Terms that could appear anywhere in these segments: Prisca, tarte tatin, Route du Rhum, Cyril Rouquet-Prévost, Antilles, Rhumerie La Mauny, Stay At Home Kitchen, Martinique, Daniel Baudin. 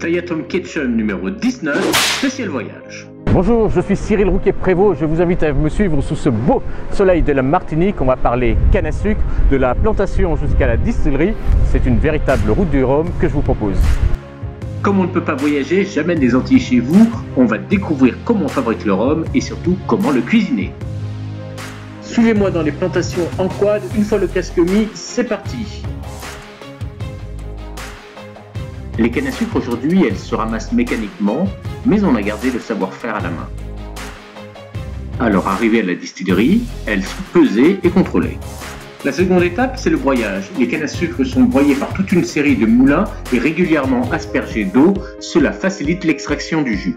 Stay At Home Kitchen numéro 19, spécial voyage. Bonjour, je suis Cyril Rouquet-Prévost, je vous invite à me suivre sous ce beau soleil de la Martinique. On va parler canne à sucre, de la plantation jusqu'à la distillerie. C'est une véritable route du Rhum que je vous propose. Comme on ne peut pas voyager, j'amène des Antilles chez vous. On va découvrir comment on fabrique le rhum et surtout comment le cuisiner. Suivez-moi dans les plantations en quad, une fois le casque mis, c'est parti. Les cannes à sucre aujourd'hui, elles se ramassent mécaniquement, mais on a gardé le savoir-faire à la main. Alors arrivée à la distillerie, elles sont pesées et contrôlées. La seconde étape, c'est le broyage. Les cannes à sucre sont broyées par toute une série de moulins et régulièrement aspergées d'eau. Cela facilite l'extraction du jus.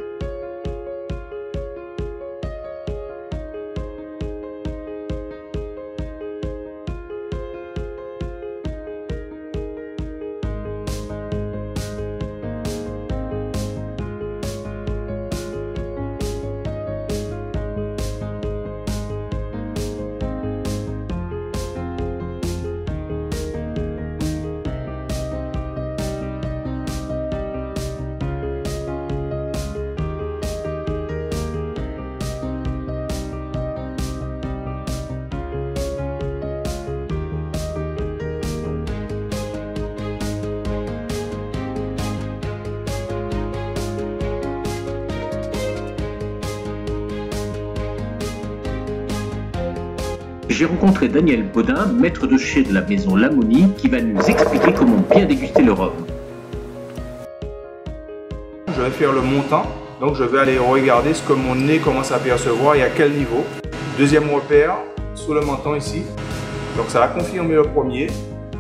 J'ai rencontré Daniel Baudin, maître de chez de la maison La Mauny, qui va nous expliquer comment bien déguster le rhum. Je vais faire le montant, donc je vais aller regarder ce que mon nez commence à percevoir et à quel niveau. Deuxième repère, sous le menton ici, donc ça va confirmer le premier.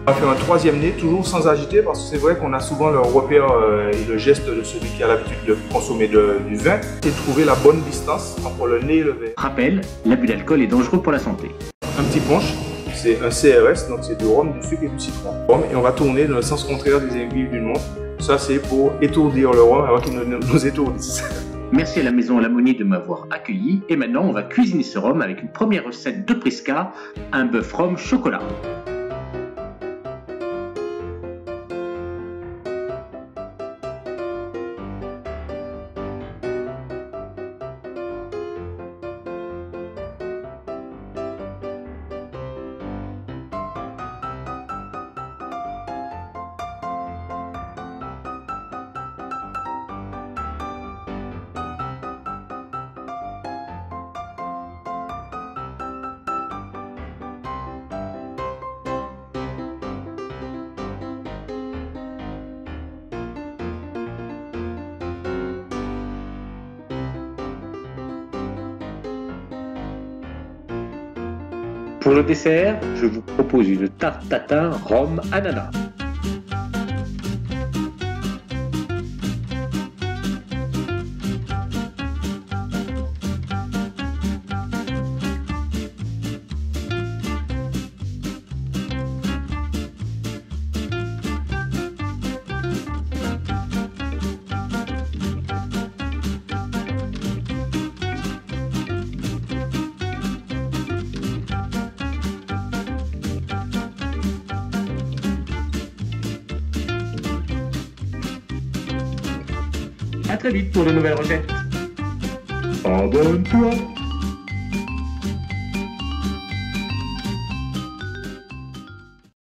On va faire un troisième nez, toujours sans agiter, parce que c'est vrai qu'on a souvent le repère et le geste de celui qui a l'habitude de consommer du vin. C'est trouver la bonne distance entre le nez et le vin. Rappel, l'abus d'alcool est dangereux pour la santé. Un petit punch, c'est un CRS, donc c'est du rhum, du sucre et du citron. Et on va tourner dans le sens contraire des aiguilles d'une montre. Ça, c'est pour étourdir le rhum avant qu'il nous étourdisse. Merci à la maison La Mauny de m'avoir accueilli. Et maintenant, on va cuisiner ce rhum avec une première recette de Prisca, un bœuf rhum chocolat. Pour le dessert, je vous propose une tarte tatin rhum ananas. À très vite pour de nouvelles recettes. Abonne-toi.